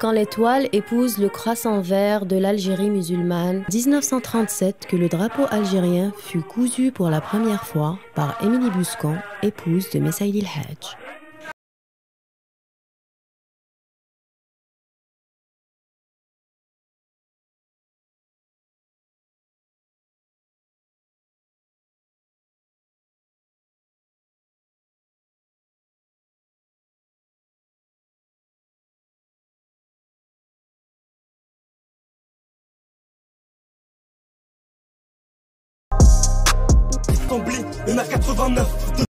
Quand l'étoile épouse le croissant vert de l'Algérie musulmane, 1937 que le drapeau algérien fut cousu pour la première fois par Émilie Busquant, épouse de Messali Hadj. Il y en a 89.